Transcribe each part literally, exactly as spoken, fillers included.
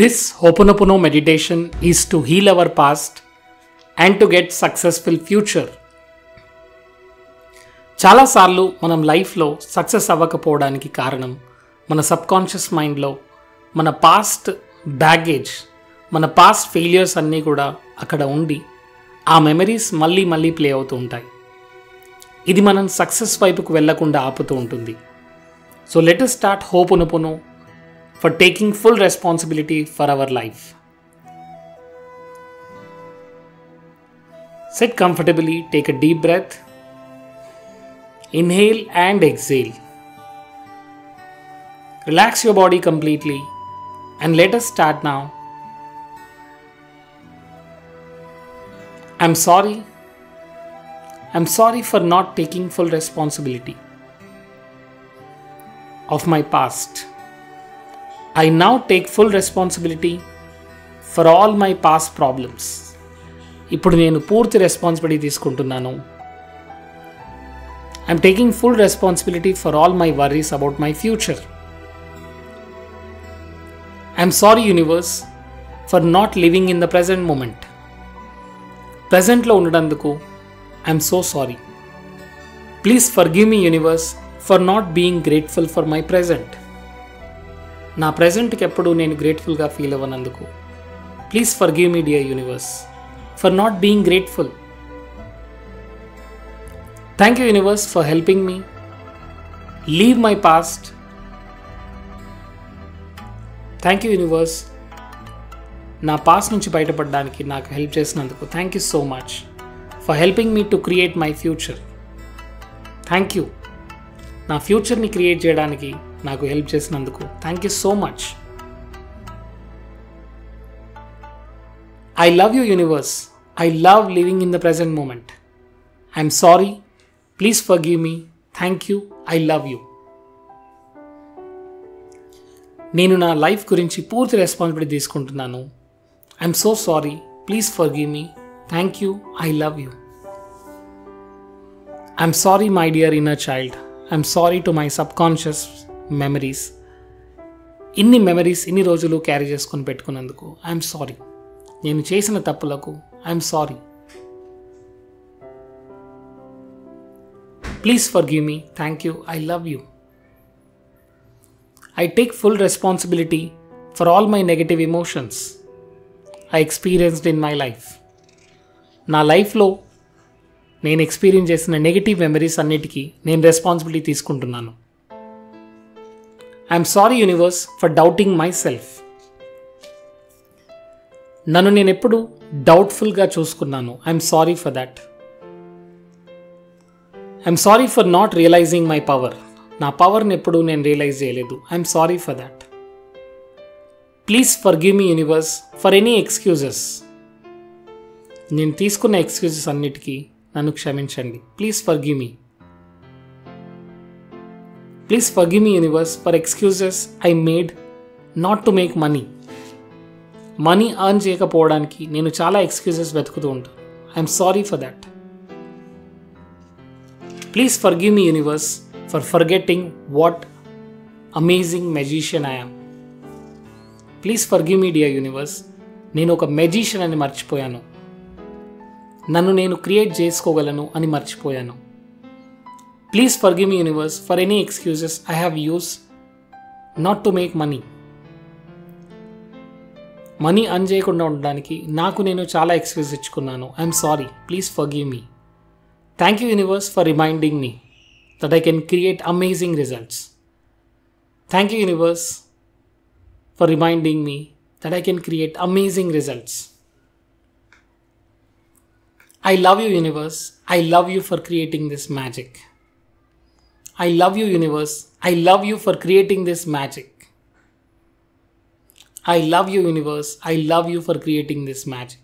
This Ho'oponopono meditation is to heal our past and to get successful future. చాలా సార్లు మనం లైఫ్లో success అవ్వకపోవడానికి కారణం మన సబ్కాన్షియస్ మైండ్లో మన పాస్ట్ బ్యాగేజ్, మన పాస్ట్ ఫెయిలియర్స్ అన్నీ కూడా అక్కడ ఉండి ఆ మెమరీస్ మళ్ళీ మళ్ళీ ప్లే అవుతూ ఉంటాయి. ఇది మనం సక్సెస్ వైపుకు వెళ్లకుండా ఆపుతూ ఉంటుంది. So let us start ho'oponopono for taking full responsibility for our life. Sit comfortably, take a deep breath. Inhale and exhale. Relax your body completely and let us start now. I'm sorry. I'm sorry for not taking full responsibility of my past. I now take full responsibility for all my past problems. ఇప్పుడు నేను పూర్తి responsibility తీసుకుంటున్నాను. I'm taking full responsibility for all my worries about my future. I'm sorry, universe, for not living in the present moment. Present lo undanduku I'm so sorry. Please forgive me, universe, for not being grateful for my present. Na present ki eppudu nenu grateful ga feel avananduku please forgive me, dear universe, for not being grateful. Thank you, universe, for helping me leave my past. Thank you, universe, na past nunchi bayata paddaniki naaku help chesinanduku. Thank you so much for helping me to create my future. Thank you, na future ni create cheyadaniki naaku help chesinanduku. Thank you so much. I love you, universe. I love living in the present moment. I'm sorry. Please forgive me. Thank you. I love you. నేను నా life గురించి పూర్తి responsibility తీసుకుంటున్నాను. I'm so sorry. Please forgive me. Thank you. I love you. I'm sorry my dear inner child. I'm sorry to my subconscious memories. ఇన్ని memories ఇన్ని రోజులు carry చేసుకొని పెట్టుకున్నందుకు I'm sorry. నేను చేసిన తప్పులకు I'm sorry. Please forgive me. Thank you. I love you. I take full responsibility for all my negative emotions I experienced in my life. నా లైఫ్లో నేను ఎక్స్పీరియన్స్ చేసిన నెగటివ్ మెమరీస్ అన్నిటికీ నేను రెస్పాన్సిబిలిటీ తీసుకుంటున్నాను. I'm sorry universe for doubting myself. నన్ను నేను ఎప్పుడు డౌట్ఫుల్గా చూసుకున్నాను. I'm sorry for that. I'm sorry for not realizing my power. నా పవర్ని ఎప్పుడు నేను రియలైజ్ చేయలేదు. I'm sorry for that. Please forgive me universe for any excuses. నేను తీసుకున్న ఎక్స్క్యూజెస్ అన్నిటికీ నన్ను క్షమించండి. Please forgive me. Please forgive me universe for excuses I made not to make money. Money earn చేయకపోవడానికి నేను చాలా ఎక్స్క్యూజెస్ వెతుకుతూ ఉంటాను. I'm sorry for that. Please forgive me, universe, for forgetting what amazing magician I am. Please forgive me, dear universe. నేను ఒక magician అని మర్చిపోయాను. నన్ను నేను క్రియేట్ చేసుకోగలను అని మర్చిపోయాను. Please forgive me, universe, for any excuses I have used not to make money. Money earn చేయకుండా ఉండడానికి నాకు నేను చాలా ఎక్స్క్యూజ్ ఇచ్చుకున్నాను. I'm sorry. Please forgive me. Thank you, universe, for reminding me that I can create amazing results. Thank you, universe, for reminding me that I can create amazing results. I love you, universe. I love you for creating this magic. I love you, universe. I love you for creating this magic. I love you, universe. I love you for creating this magic.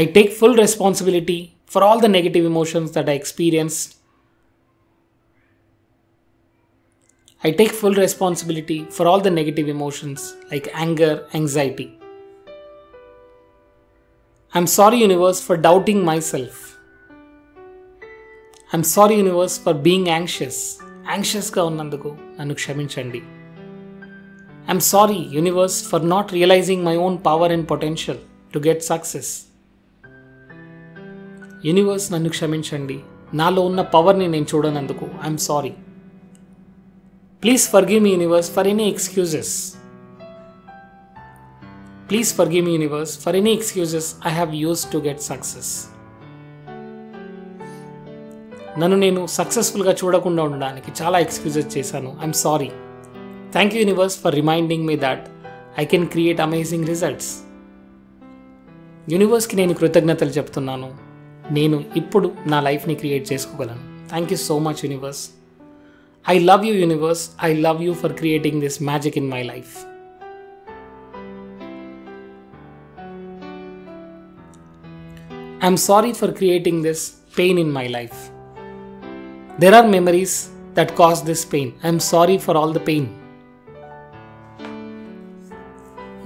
I take full responsibility for all the negative emotions that I experienced. I take full responsibility for all the negative emotions like anger, anxiety. I'm sorry, universe, for doubting myself. I'm sorry, universe, for being anxious, anxiousగా ఉన్నందుకు నన్ను క్షమించండి. I'm sorry, universe, for not realizing my own power and potential to get success. Universe, నన్ను క్షమించండి, నాలో ఉన్న పవర్ని నేను చూడనందుకు. I'm sorry. Please forgive me universe for any excuses. Please forgive me, universe, for any excuses I have used to get success. నన్ను నేను సక్సెస్ఫుల్గా చూడకుండా ఉండడానికి చాలా ఎక్స్క్యూజెస్ చేశాను. I'm sorry. Thank you universe for reminding me that I can create amazing results. యూనివర్స్కి నేను కృతజ్ఞతలు చెప్తున్నాను. నేను ఇప్పుడు నా లైఫ్ని క్రియేట్ చేసుకోగలను. Thank you so much universe. I love you universe. I love you for creating this magic in my life. I'm sorry for creating this pain in my life. There are memories that cause this pain. I'm sorry for all the pain.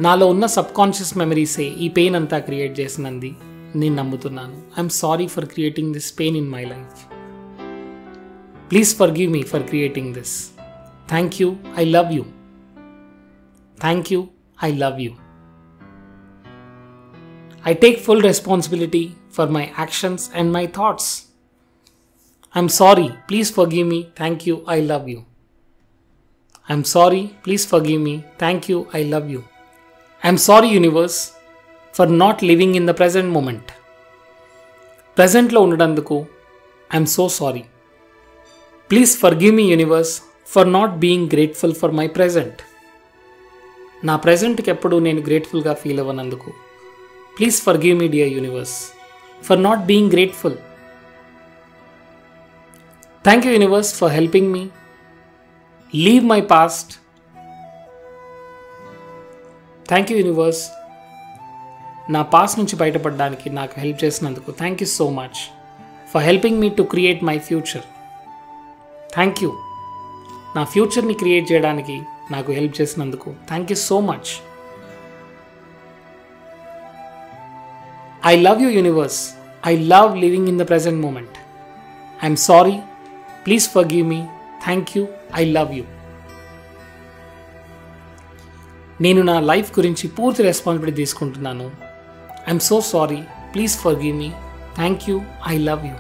నాలో ఉన్న subconscious మెమరీసే ఈ pain అంతా create చేసినంది నేను నమ్ముతున్నాను. I'm sorry for creating this pain in my life. Please forgive me for creating this. Thank you. I love you. Thank you. I love you. I take full responsibility for my actions and my thoughts. I'm sorry, please forgive me, thank you, I love you. I'm sorry, please forgive me, thank you, I love you. I'm sorry, universe, for not living in the present moment. Present lo undanduku, I'm so sorry. Please forgive me, universe, for not being grateful for my present. Na present ki eppudu nenu grateful ga feel avvananduku. Please forgive me, dear universe, for not being grateful. Thank you, universe, for helping me leave my past. Thank you, universe, na past nunchi bayata paddaniki naaku help chesinanduku. Thank you so much for helping me to create my future. Thank you, na future ni create cheyadaniki naaku help chesinanduku. Thank you so much. I love you, universe. I love living in the present moment. I'm sorry. Please forgive me. Thank you. I love you. నేను నా life గురించి పూర్తి responsibility తీసుకుంటున్నాను. I'm so sorry. Please forgive me. Thank you. I love you.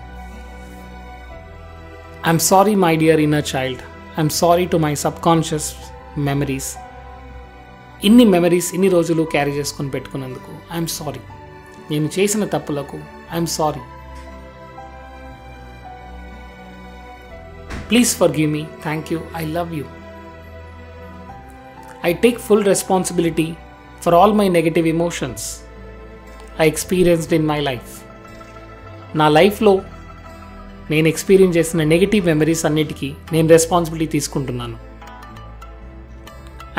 I'm sorry, my dear inner child. I'm sorry to my subconscious memories. ఇన్ని memories ఇన్ని రోజులు carry చేసుకొని పెట్టుకున్నందుకు I'm sorry. నేను చేసిన తప్పులకు I'm sorry. Please forgive me. Thank you. I love you. I take full responsibility for all my negative emotions I experienced in my life. నా లైఫ్లో నేను ఎక్స్పీరియన్స్ చేసిన నెగటివ్ మెమరీస్ అన్నిటికీ నేను రెస్పాన్సిబిలిటీ తీసుకుంటున్నాను.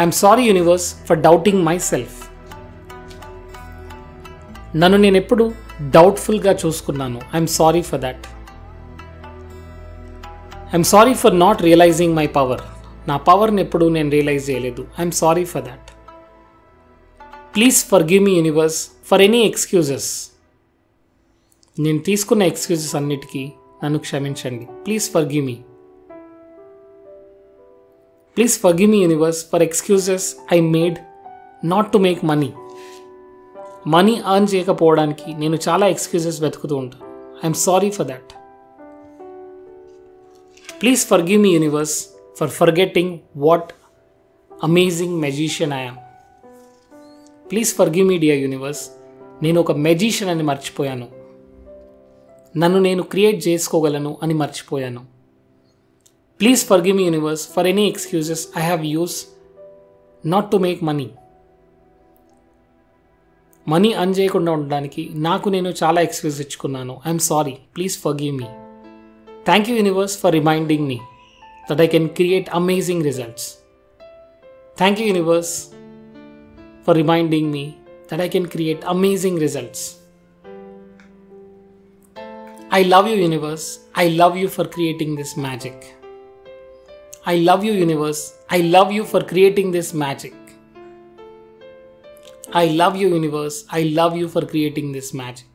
I'm sorry, universe, for doubting myself. నన్ను నేను ఎప్పుడు డౌట్ఫుల్గా చూసుకున్నాను. I'm sorry for that. I'm sorry for not realising my power. నా పవర్ని ఎప్పుడూ నేను రియలైజ్ చేయలేదు. I'm sorry for that. Please forgive me, universe, for any excuses. నేను తీసుకున్న ఎక్స్క్యూజెస్ అన్నిటికీ నన్ను క్షమించండి. Please forgive me. Please forgive me, universe, for excuses I made not to make money. Money earn చేయకపోవడానికి నేను చాలా ఎక్స్క్యూజెస్ వెతుకుతూ ఉంటాను. I'm sorry for that. Please forgive me, universe, for forgetting what amazing magician I'm. Please forgive me, dear universe, నేను ఒక magician అని మర్చిపోయాను. నన్ను నేను క్రియేట్ చేసుకోగలను అని మర్చిపోయాను. Please forgive me, universe, for any excuses I have use not to make money. Money earn చేయకుండా ఉండడానికి నాకు నేను చాలా ఎక్స్క్యూజ్ ఇచ్చుకున్నాను. I'm sorry. Please forgive me. Thank you, universe, for reminding me that I can create amazing results. Thank you, universe, for reminding me that I can create amazing results. I love you, universe. I love you for creating this magic. I love you, universe. I love you for creating this magic. I love you, universe. I love you for creating this magic.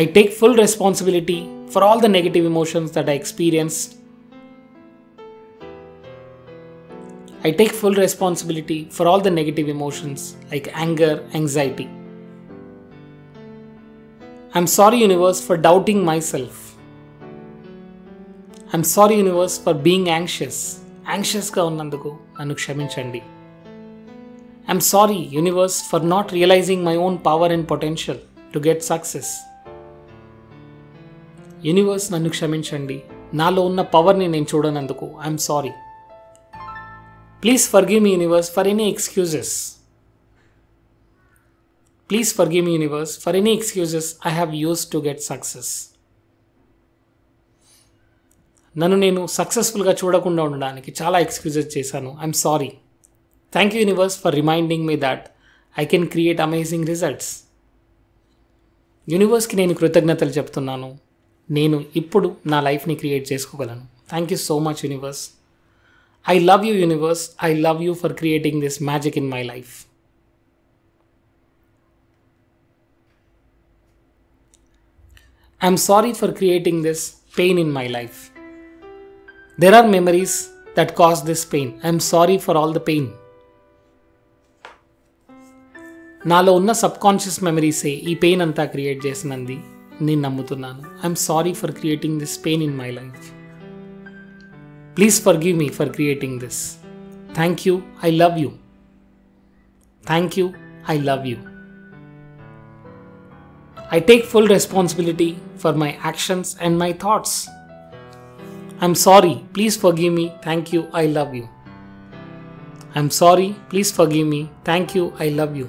I take full responsibility for all the negative emotions that I experience. I take full responsibility for all the negative emotions like anger, anxiety. I'm sorry, universe, for doubting myself. I'm sorry, universe, for being anxious. Anxious ka unnanduku nannu kshaminchandi. I'm sorry, universe, for not realizing my own power and potential to get success. Universe nannu kshaminchandi. Naalo unna power ni nenu chudananduku I'm sorry. Please forgive me, universe, for any excuses. Please forgive me, universe, for any excuses I have used to get success. నన్ను నేను సక్సెస్ఫుల్గా చూడకుండా ఉండడానికి చాలా excuses చేశాను I'm sorry thank you universe for reminding me that I can create amazing results యూనివర్స్కి నేను కృతజ్ఞతలు చెప్తున్నాను నేను ఇప్పుడు నా లైఫ్ని క్రియేట్ చేసుకోగలను thank you so much universe I love you universe I love you for creating this magic in my life I'm sorry for creating this pain in my life There are memories that cause this pain. I am sorry for all the pain. నాలో ఉన్న subconscious మెమరీసే ఈ pain అంతా create చేసినంది నేను నమ్ముతున్నాను. I'm sorry for creating this pain in my life. Please forgive me for creating this. Thank you I love you. Thank you I love you. I take full responsibility for my actions and my thoughts. I'm sorry, please forgive me, thank you, I love you. I'm sorry, please forgive me, thank you, I love you.